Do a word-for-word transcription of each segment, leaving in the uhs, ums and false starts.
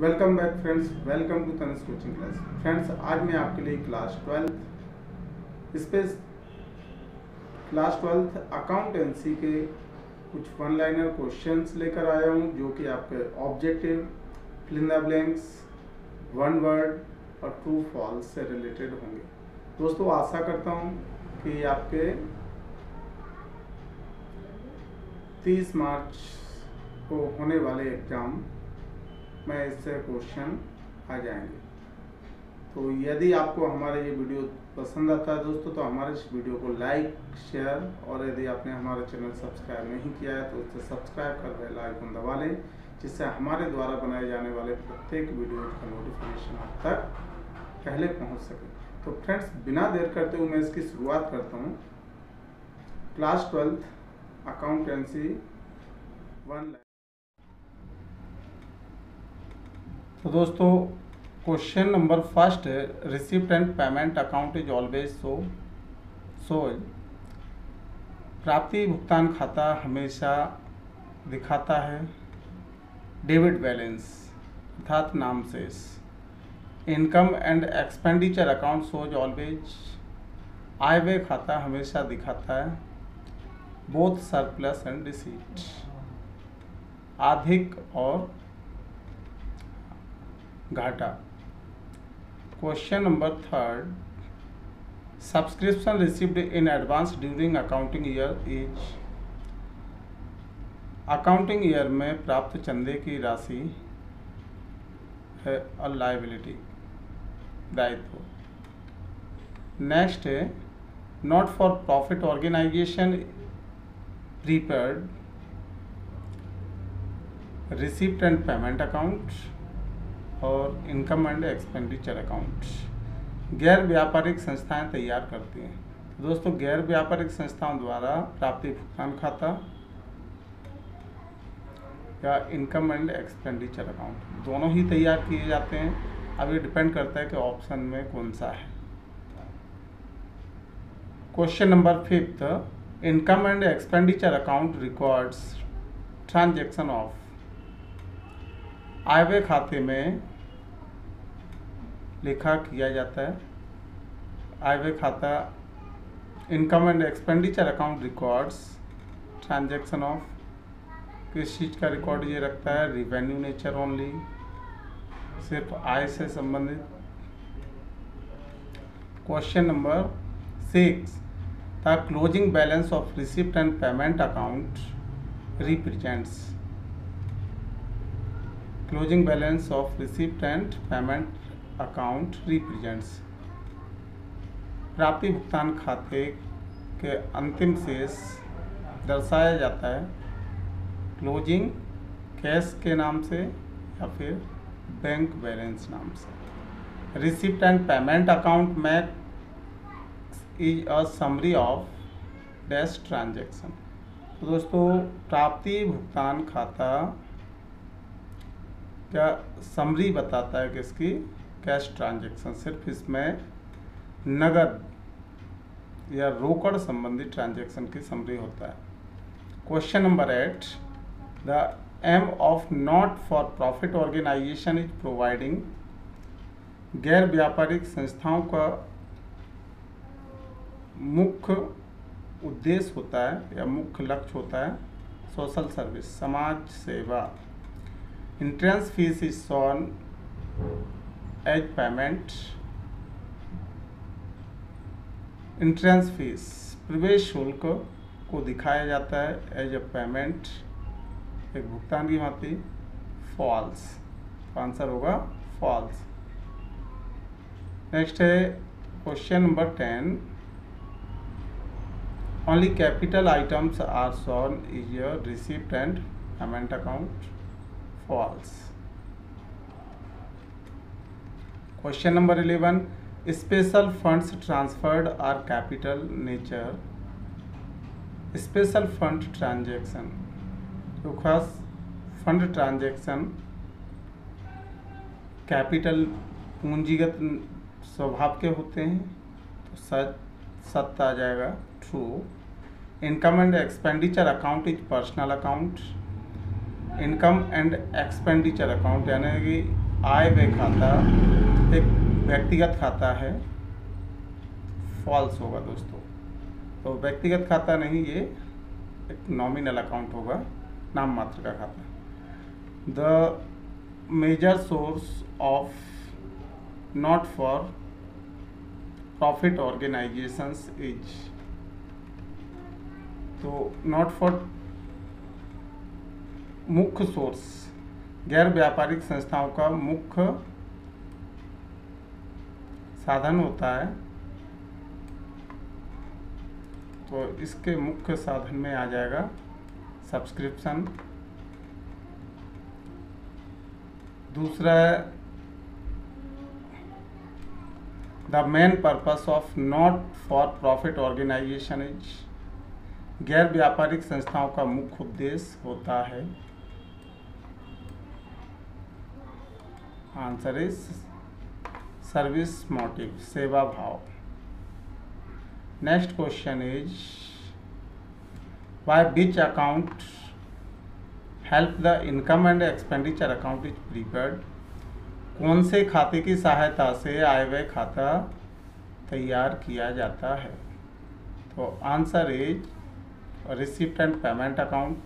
Welcome back friends, welcome to Tanishq coaching class. Friends, आज मैं आपके लिए class twelfth space class twelfth accountancy के कुछ वन लाइनर क्वेश्चंस लेकर आया हूं, जो कि आपके objective, fill in the blanks, one word और ट्रू फॉल्स से रिलेटेड होंगे। दोस्तों, आशा करता हूं कि आपके तीस मार्च को होने वाले एग्जाम मैं इससे क्वेश्चन आ जाएंगे। तो यदि आपको हमारा ये वीडियो पसंद आता है दोस्तों, तो हमारे इस वीडियो को लाइक, शेयर और यदि आपने हमारा चैनल सब्सक्राइब नहीं किया है तो उसे सब्सक्राइब कर बेल आइकन दबा लें, जिससे हमारे द्वारा बनाए जाने वाले प्रत्येक वीडियो का नोटिफिकेशन आप तक पहले पहुंच सके। तो फ्रेंड्स, बिना देर करते हुए मैं इसकी शुरुआत करता हूँ। Class twelfth accountancy one. तो दोस्तों, क्वेश्चन नंबर फर्स्ट है, receipt and payment account is always so sold. प्राप्ति भुगतान खाता हमेशा दिखाता है डेबिट बैलेंस अर्थात नाम शेष। Income and expenditure account shows always आय व्यय खाता हमेशा दिखाता है बोथ सरप्लस एंड रिसीट। अधिक और घाटा। Question number third, subscription received in advance during accounting year is. Accounting year में प्राप्त चंदे की राशि है और लाइबिलिटी दायित्व। नेक्स्ट है, not for profit organisation prepaid receipt and payment account और इनकम एंड एक्सपेंडिचर अकाउंट। गैर व्यापारिक संस्थाएं तैयार करती हैं। तो दोस्तों, गैर व्यापारिक संस्थाओं द्वारा प्राप्ति भुगतान खाता या इनकम एंड एक्सपेंडिचर अकाउंट दोनों ही तैयार किए जाते हैं। अब ये डिपेंड करता है कि ऑप्शन में कौन सा है। Question number fifth, income and expenditure account records transaction of. आय व्यय खाते में लिखा किया जाता है आय व्यय खाता। Income and expenditure account records transaction of. किस चीज़ का रिकॉर्ड ये रखता है? रिवेन्यू नेचर ओनली, सिर्फ आय से संबंधित। Question number six, the closing balance of receipt and payment account represents. Closing balance of receipt and payment account represents. प्राप्ति भुगतान खाते के अंतिम शेष दर्शाया जाता है क्लोजिंग कैश के नाम से या फिर बैंक बैलेंस नाम से। रिसिप्ट एंड पेमेंट अकाउंट में is a summary of dash transaction. तो दोस्तों, प्राप्ति भुगतान खाता क्या समरी बताता है कि इसकी कैश ट्रांजैक्शन, सिर्फ इसमें नगद या रोकड़ संबंधी ट्रांजैक्शन की समरी होता है। Question number eight, the aim of not for profit organisation is providing. गैर व्यापारिक संस्थाओं का मुख्य उद्देश्य होता है या मुख्य लक्ष्य होता है सोशल सर्विस, समाज सेवा। Entrance fees is shown as payment। Entrance fees प्रवेश शुल्क को दिखाया जाता है एज ए पेमेंट, एक भुगतान की भांति। फॉल्स, आंसर होगा फॉल्स। नेक्स्ट है question number ten, only capital items are shown is your receipt and payment account. False. Question number eleven, special funds transferred are capital nature। Special fund transaction जो खास fund transaction capital पूंजीगत स्वभाव के होते हैं, तो सच सत्य आ जाएगा true. Income and expenditure account is personal account. Income and expenditure account यानी कि आय व्यय खाता एक व्यक्तिगत खाता है, फॉल्स होगा दोस्तों। तो व्यक्तिगत खाता नहीं, ये एक नॉमिनल अकाउंट होगा, नाम मात्र का खाता। The major source of not for profit organisations is, तो नॉट फॉर मुख्य सोर्स गैर व्यापारिक संस्थाओं का मुख्य साधन होता है, तो इसके मुख्य साधन में आ जाएगा सब्सक्रिप्शन। दूसरा है the main purpose of not for profit organisation is, गैर व्यापारिक संस्थाओं का मुख्य उद्देश्य होता है, आंसर इज सर्विस मोटिव, सेवा भाव। Next question is by which account help the income and expenditure account is prepared, कौन से खाते की सहायता से आय व्यय खाता तैयार किया जाता है। तो answer is receipt and payment account.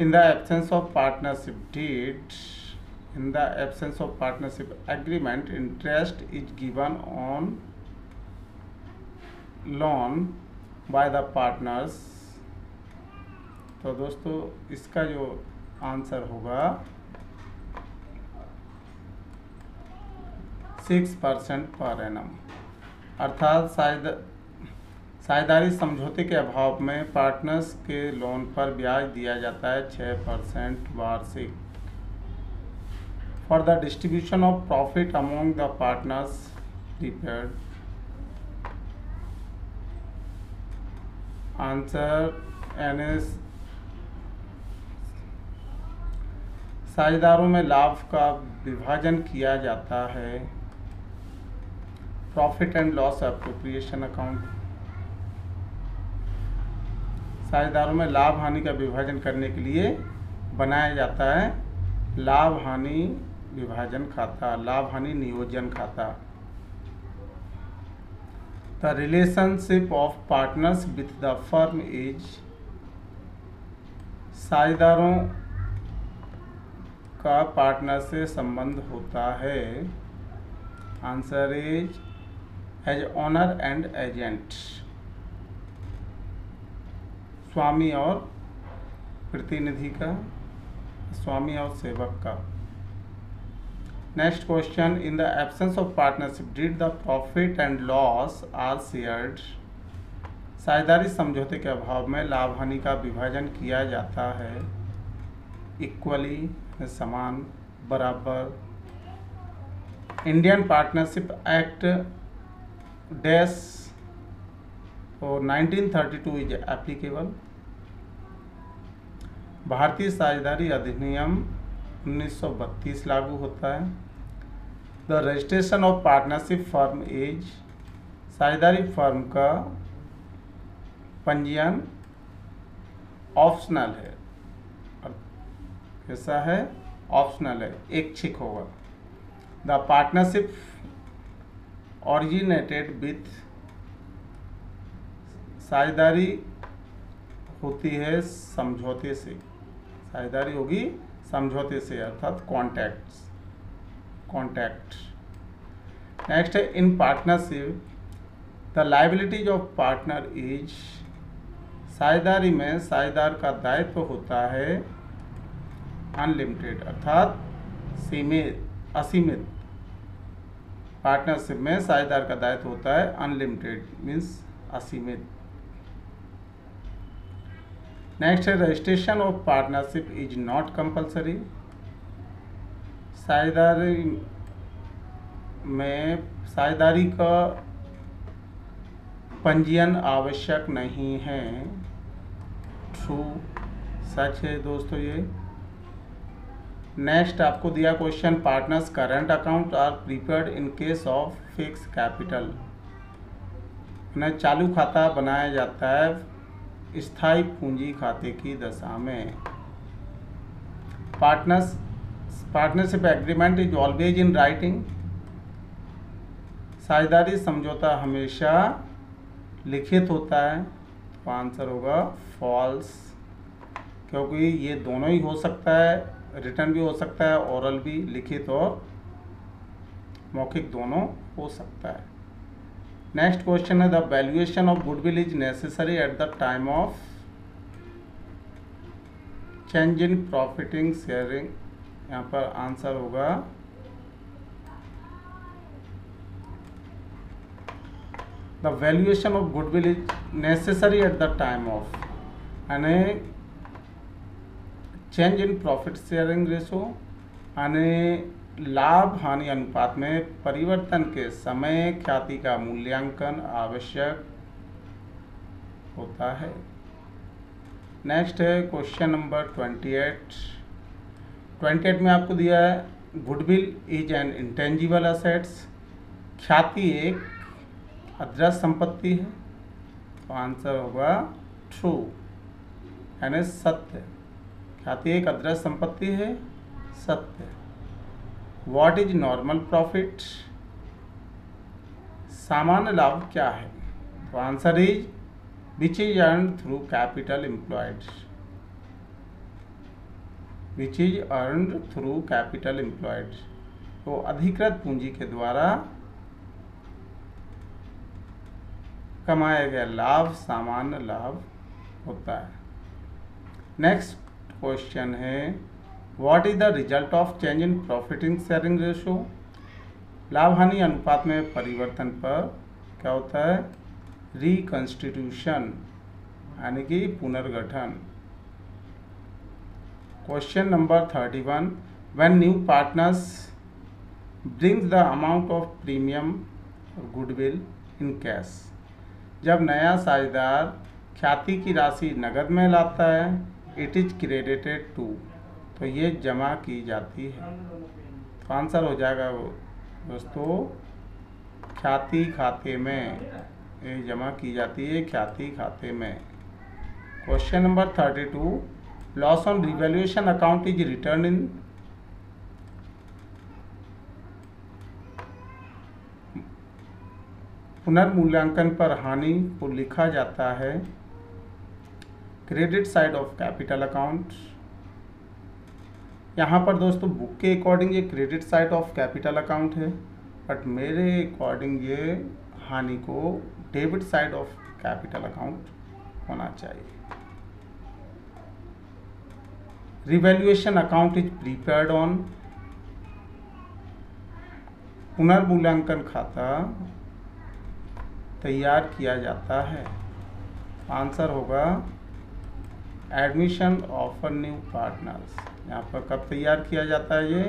In the absence of partnership deed, in the absence of partnership agreement, interest is given on loan by the partners. तो दोस्तों इसका जो आंसर होगा सिक्स परसेंट पर एनम, अर्थात साझेदारी साझेदारी समझौते के अभाव में पार्टनर्स के लोन पर ब्याज दिया जाता है छः परसेंट वार्षिक। For the distribution of profit among the partners prepared, answer N S साझेदारों में लाभ का विभाजन किया जाता है, profit and loss appropriation account. साझेदारों में लाभ हानि का विभाजन करने के लिए बनाया जाता है लाभ हानि विभाजन खाता, लाभ हानि नियोजन खाता। The relationship of partners with the firm is, साझेदारों का पार्टनर से संबंध होता है, answer is as owner and agent, स्वामी और प्रतिनिधि का, स्वामी और सेवक का। Next question, in the absence of partnership deed the profit and loss are shared, साझेदारी समझौते के अभाव में लाभ हानि का विभाजन किया जाता है इक्वली, समान, बराबर। इंडियन पार्टनरशिप एक्ट डैश और nineteen thirty two is applicable. भारतीय साझेदारी अधिनियम उन्नीस सौ बत्तीस लागू होता है। The registration of partnership firm is, साझेदारी फर्म का पंजीयन ऑप्शनल है, ऐसा है ऑप्शनल है, ऐच्छिक होगा। द पार्टनरशिप ऑरिजिनेटेड विथ, साझेदारी होती है समझौते से, साझेदारी होगी समझौते से, अर्थात कॉन्ट्रैक्ट्स, कॉन्ट्रैक्ट। नेक्स्ट है in partnership the liabilities of partner is, साझेदारी में साझेदार का दायित्व होता है अनलिमिटेड, अर्थात सीमित, असीमित। पार्टनरशिप में साझेदार का दायित्व होता है अनलिमिटेड मीन्स असीमित। नेक्स्ट है registration of partnership is not compulsory, साझेदारी में साझेदारी का पंजीयन आवश्यक नहीं है, ट्रू, सच है दोस्तों ये। नेक्स्ट आपको दिया question, partners current account are prepared in case of fix capital, ना चालू खाता बनाया जाता है स्थायी पूंजी खाते की दशा में। Partners partnership agreement is always in writing, साझेदारी समझौता हमेशा लिखित होता है। तो आंसर होगा फॉल्स, क्योंकि ये दोनों ही हो सकता है, रिटर्न भी हो सकता है, ओरल भी, लिखित और मौखिक दोनों हो सकता है। नेक्स्ट क्वेश्चन है the valuation of goodwill is necessary at the time of change in profiting sharing. यहाँ पर आंसर होगा the valuation of goodwill is necessary at the time of, यानी change in profit sharing ratio, यानी लाभ हानि अनुपात में परिवर्तन के समय ख्याति का मूल्यांकन आवश्यक होता है। नेक्स्ट है question number twenty eight twenty eight में आपको दिया है goodwill is an intangible assets, ख्याति एक अदृश्य संपत्ति है। तो आंसर होगा ट्रू, यानी सत्य, ख्याति एक अदृश्य संपत्ति है, सत्य। व्हाट इज नॉर्मल प्रॉफिट, सामान्य लाभ क्या है। तो answer is which is earn through capital employed, which is earn through capital employed, तो अधिकृत पूंजी के द्वारा कमाया गया लाभ सामान्य लाभ होता है। नेक्स्ट क्वेश्चन है what is the result of change in profit in sharing ratio, लाभ हानि अनुपात में परिवर्तन पर क्या होता है, रिकंस्टिट्यूशन यानी कि पुनर्गठन। Question number thirty one when new partners brings the amount of premium goodwill in cash, जब नया साझेदार ख्याति की राशि नगद में लाता है, इट इज क्रेडिटेड टू, तो ये जमा की जाती है। तो आंसर हो जाएगा दोस्तों ख्याति खाते में, ये जमा की जाती है ख्याति खाते में। Question number thirty two loss on revaluation account is return in पुनर्मूल्यांकन पर हानि को लिखा जाता है credit side of capital account. यहाँ पर दोस्तों बुक के अकॉर्डिंग ये credit side of capital account है, बट मेरे अकॉर्डिंग ये हानि को debit side of capital account होना चाहिए। Revaluation account is prepared on, पुनर्मूल्यांकन खाता तैयार किया जाता है। आंसर होगा admission of a new partners, यहाँ पर कब तैयार किया जाता है ये,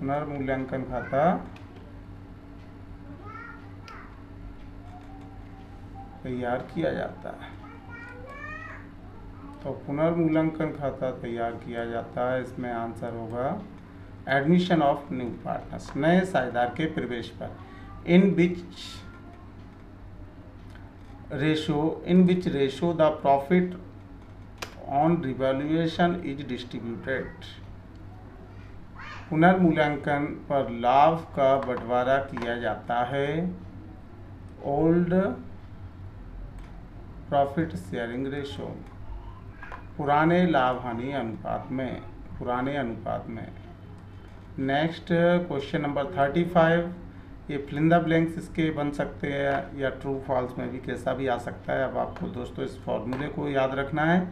पुनर्मूल्यांकन खाता तैयार किया जाता है। तो पुनर्मूल्यांकन खाता तैयार किया जाता है, इसमें आंसर होगा एडमिशन ऑफ न्यू पार्टनर्स, नए साझेदार के प्रवेश पर। In which ratio in which ratio the profit on revaluation is distributed, पुनर्मूल्यांकन पर लाभ का बंटवारा किया जाता है ओल्ड प्रॉफिट शेयरिंग रेशो, पुराने लाभ हानि अनुपात में, पुराने अनुपात में। Next question number thirty five ये फिल इन द ब्लैंक्स इसके बन सकते हैं या ट्रू फॉल्स में भी कैसा भी आ सकता है। अब आपको दोस्तों इस फॉर्मूले को याद रखना है,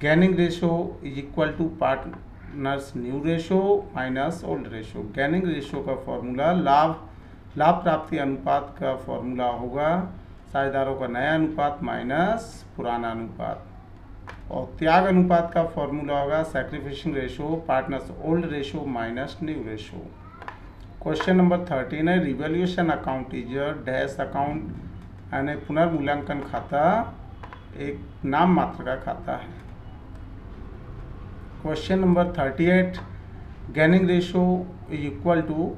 gaining ratio is equal to partners new ratio minus old ratio. Gaining ratio का फॉर्मूला लाभ लाभ प्राप्ति अनुपात का फॉर्मूला होगा साझेदारों का नया अनुपात माइनस पुराना अनुपात, और त्याग अनुपात का फॉर्मूला होगा sacrificing ratio partners old ratio minus new ratio. Question number thirteen है revaluation account is dash account, यानी पुनर्मूल्यांकन खाता एक नाम मात्र का खाता है। Question number thirty eight gaining ratio is equal to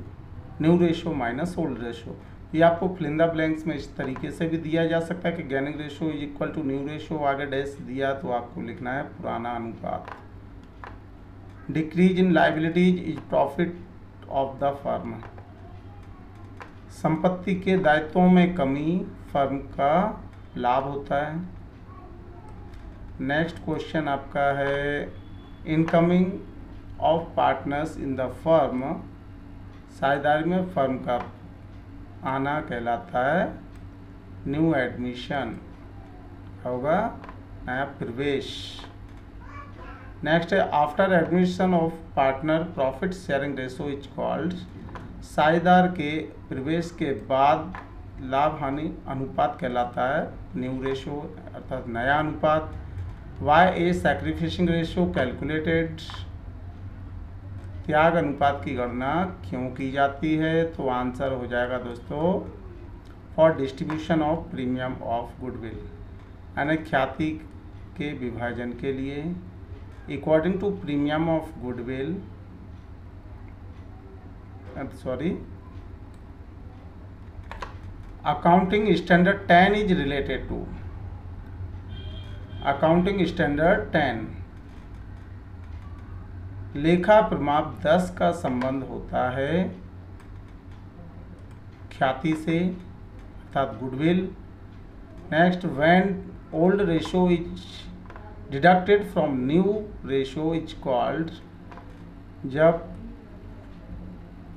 new ratio minus old ratio, ये आपको फिलिंदा ब्लैंक्स में इस तरीके से भी दिया जा सकता है कि gaining ratio is equal to new ratio, आगे डैश दिया तो आपको लिखना है पुराना अनुपात। Decrease in liabilities is profit of the firm, संपत्ति के दायित्वों में कमी फर्म का लाभ होता है। नेक्स्ट क्वेश्चन आपका है incoming of partners in the firm, साझेदारी में फर्म का आना कहलाता है न्यू एडमिशन, होगा नया प्रवेश। नेक्स्ट है after admission of partner profit sharing ratio is called, साझेदार के प्रवेश के बाद लाभ हानि अनुपात कहलाता है न्यू रेशो, अर्थात नया अनुपात। वाई ए सैक्रिफिशिंग रेशो कैलकुलेटेड, त्याग अनुपात की गणना क्यों की जाती है? तो आंसर हो जाएगा दोस्तों for distribution of premium of goodwill, यानी ख्याति के विभाजन के लिए। According to premium of goodwill, sorry accounting standard ten is related to, accounting standard ten लेखा प्रमाप दस का संबंध होता है ख्याति से, अर्थात goodwill. Next when old ratio is deducted from new ratio is called, जब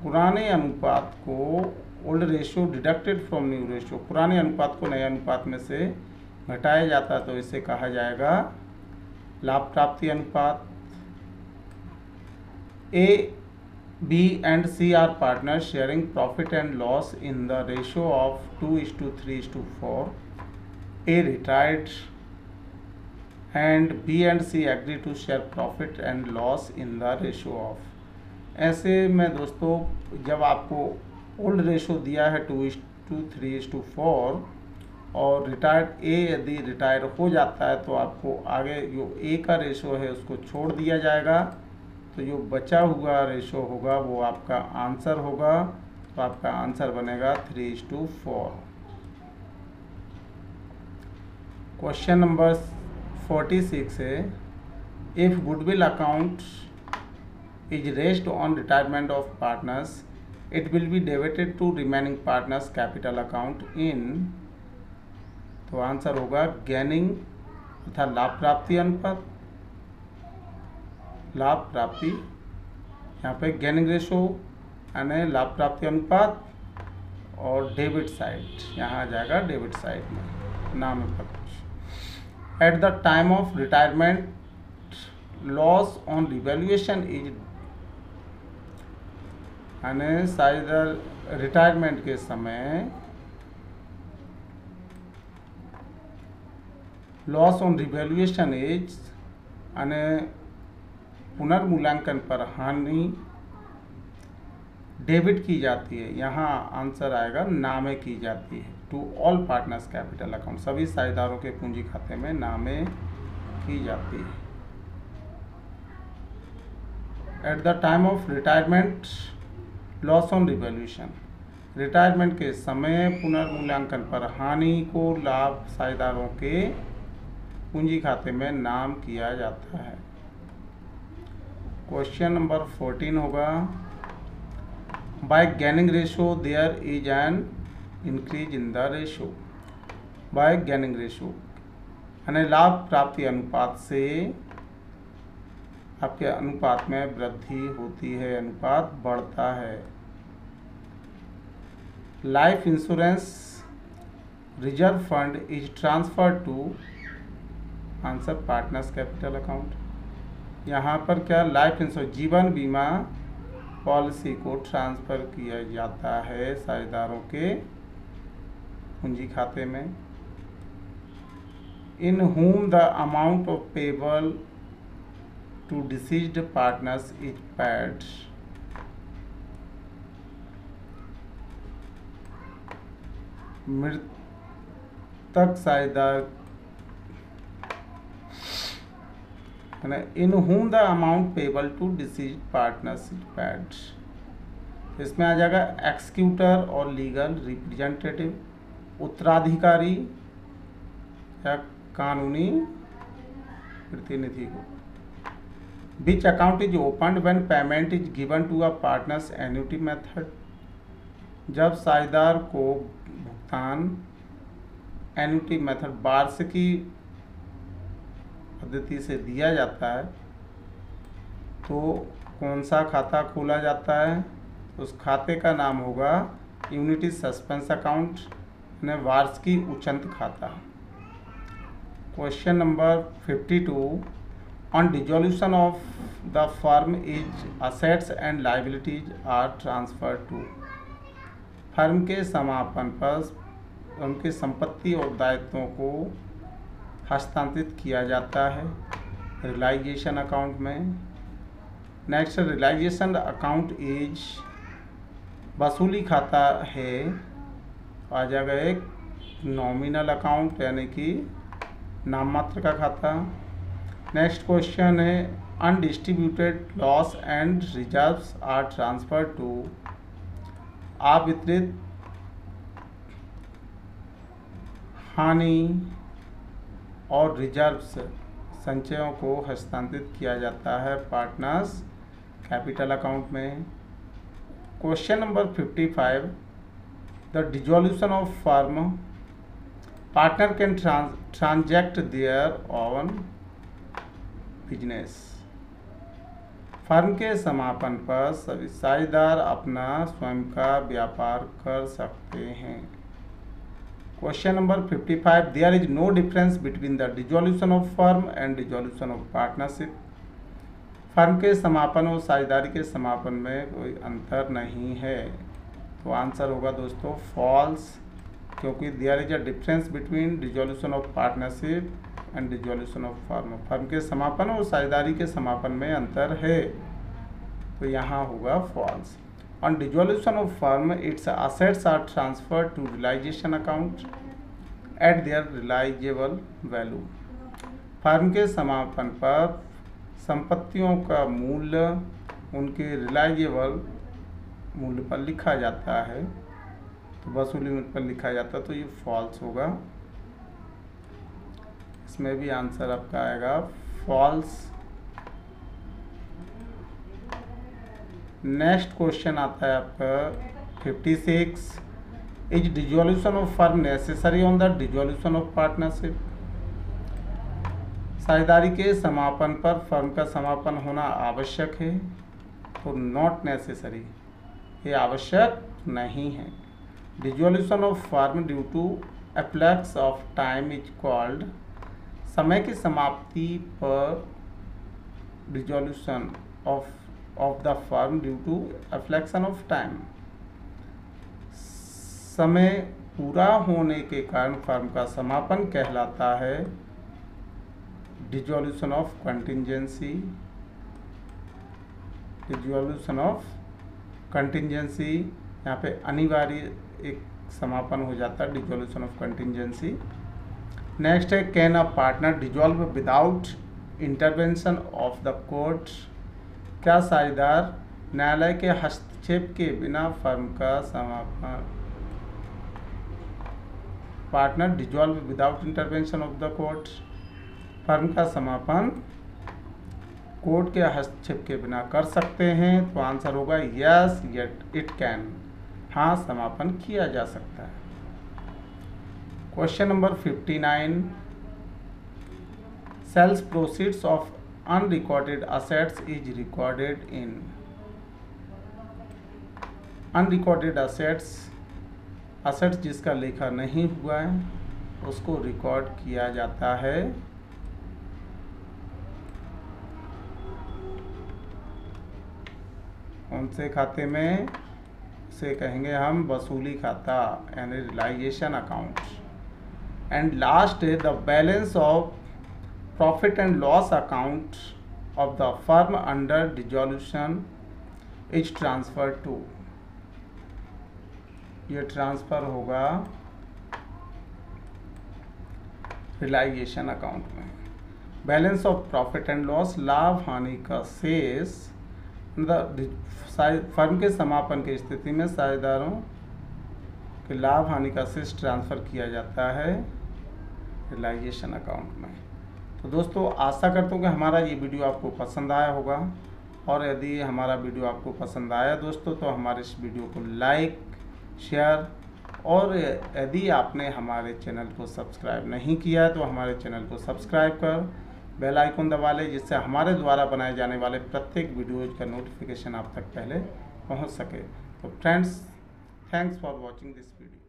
पुराने अनुपात को old ratio deducted from new ratio, पुराने अनुपात को नए अनुपात में से घटाया जाता है तो इसे कहा जाएगा लाभ प्राप्ति अनुपात। A, B and C are partners sharing profit and loss in the ratio of two is to three is to four. A retired and B and C agree to share profit and loss in the ratio of. ऐसे में दोस्तों जब आपको old ratio दिया है two is to three is to four और retired A यदि retire हो जाता है तो आपको आगे जो A का रेशो है उसको छोड़ दिया जाएगा, तो जो बचा हुआ रेशो होगा वो आपका आंसर होगा। तो आपका आंसर बनेगा three is to four। Question number forty six है if goodwill account is raised on retirement of partners it will be debited to remaining partners capital account in, तो आंसर होगा गेनिंग तथा लाभ प्राप्ति अनुपात, लाभ प्राप्ति, यहाँ पे गेनिंग रेशो यानी लाभ प्राप्ति अनुपात और डेबिट साइड, यहाँ आ जाएगा डेबिट साइड में नाम है। At the time of retirement loss on revaluation is, यानी साझेदार रिटायरमेंट के समय लॉस ऑन रिवैल्यूएशन इज, यानी पुनर्मूल्यांकन पर हानि डेबिट की जाती है, यहाँ आंसर आएगा नामे की जाती है to all partners capital account, सभी साझेदारों के पूंजी खाते में नामे की जाती है। At the time of retirement loss on revaluation, retirement के समय पुनर्मूल्यांकन पर हानि को लाभ साझेदारों के पूंजी खाते में नाम किया जाता है। क्वेश्चन नंबर फोर्टीन होगा by gaining ratio there is an increase in the ratio, by gaining ratio यानी लाभ प्राप्ति अनुपात से आपके अनुपात में वृद्धि होती है, अनुपात बढ़ता है। Life insurance reserve fund is transfer to answer partners capital account, यहाँ पर क्या लाइफ इंश्योरेंस जीवन बीमा पॉलिसी को ट्रांसफ़र किया जाता है साझेदारों के पूंजी खाते में। In whom the amount of payable to deceased partners is paid, मृतक साझेदार इन whom the amount payable to deceased partners is paid, तो इसमें आ जाएगा एक्सक्यूटर और लीगल रिप्रेजेंटेटिव, उत्तराधिकारी या कानूनी प्रतिनिधि को। Which account is open when payment is given to a partners annuity method, जब साझेदार को भुगतान एन्युटी मेथड वार्षिकी पद्धति से दिया जाता है तो कौन सा खाता खोला जाता है, उस खाते का नाम होगा यूनिटी सस्पेंस अकाउंट ने वार्षिकी उचंत खाता। Question number fifty two, on dissolution of the firm is assets and liabilities are transfer to, firm के समापन पर उनकी संपत्ति और दायित्वों को हस्तांतरित किया जाता है रिलाइजेशन अकाउंट में। नेक्स्ट रिलाइजेशन अकाउंट इज वसूली खाता है, आ जाएगा एक नॉमिनल अकाउंट यानी कि नाममात्र का खाता। नेक्स्ट क्वेश्चन है undistributed loss and reserves are transfer to, अवितरित हानि और रिजर्व्स संचयों को हस्तांतरित किया जाता है पार्टनर्स कैपिटल अकाउंट में। Question number fifty five, the dissolution of firm partner can transact their own business, firm के समापन पर सभी साझेदार अपना स्वयं का व्यापार कर सकते हैं। Question number fifty five, there is no difference between the dissolution of firm and dissolution of partnership, firm के समापन और साझेदारी के समापन में कोई अंतर नहीं है, तो आंसर होगा दोस्तों फॉल्स, क्योंकि there is a difference between dissolution of partnership and dissolution of firm, firm के समापन और साझेदारी के समापन में अंतर है, तो यहाँ होगा false. On dissolution of firm, its assets are transferred to realization account at their realizable value, firm के समापन पर संपत्तियों का मूल्य उनके रिलाइजेबल मूल्य पर लिखा जाता है, तो वसूली मूल्य पर लिखा जाता है, तो ये फॉल्स होगा। इसमें भी आंसर आपका आएगा फॉल्स। नेक्स्ट क्वेश्चन आता है आपका fifty six, is dissolution of firm necessary on the dissolution of partnership, साझेदारी के समापन पर फर्म का समापन होना आवश्यक है, तो नॉट नेसेसरी, ये आवश्यक नहीं है। Dissolution of firm due to efflux of time is called, समय की समाप्ति पर dissolution of of the firm due to एफ्लेक्शन of time, समय पूरा होने के कारण फर्म का समापन कहलाता है dissolution of contingency, dissolution of contingency, यहाँ पे अनिवार्य एक समापन हो जाता है डिजोल्यूशन ऑफ कंटिंजेंसी। नेक्स्ट है can a partner dissolve without intervention of the court, क्या साझेदार न्यायालय के हस्तक्षेप के बिना फर्म का समापन partner dissolve without intervention of the court, firm का समापन कोर्ट के हस्तक्षेप के बिना कर सकते हैं, तो आंसर होगा यस येट इट कैन, हाँ समापन किया जा सकता है। Question number fifty nine, sales proceeds of unrecorded assets is recorded in, unrecorded assets assets जिसका लेखा नहीं हुआ है उसको रिकॉर्ड किया जाता है उनसे खाते में, से कहेंगे हम वसूली खाता यानी रिलाइजेशन अकाउंट। एंड लास्ट है the balance of profit and loss account of the firm under dissolution is transfer to, ये ट्रांसफर होगा रिलाइजेशन अकाउंट में। Balance of profit and loss, लाभ हानि का शेष, फर्म के समापन की स्थिति में साझेदारों के लाभ हानि का शेष ट्रांसफ़र किया जाता है रियलाइजेशन अकाउंट में। तो दोस्तों आशा करता हूँ कि हमारा ये वीडियो आपको पसंद आया होगा, और यदि हमारा वीडियो आपको पसंद आया दोस्तों तो हमारे इस वीडियो को लाइक, शेयर, और यदि आपने हमारे चैनल को सब्सक्राइब नहीं किया है तो हमारे चैनल को सब्सक्राइब कर बेल आइकन दबा लें, जिससे हमारे द्वारा बनाए जाने वाले प्रत्येक वीडियोज का नोटिफिकेशन आप तक पहले पहुंच सके। तो friends, thanks for watching this video.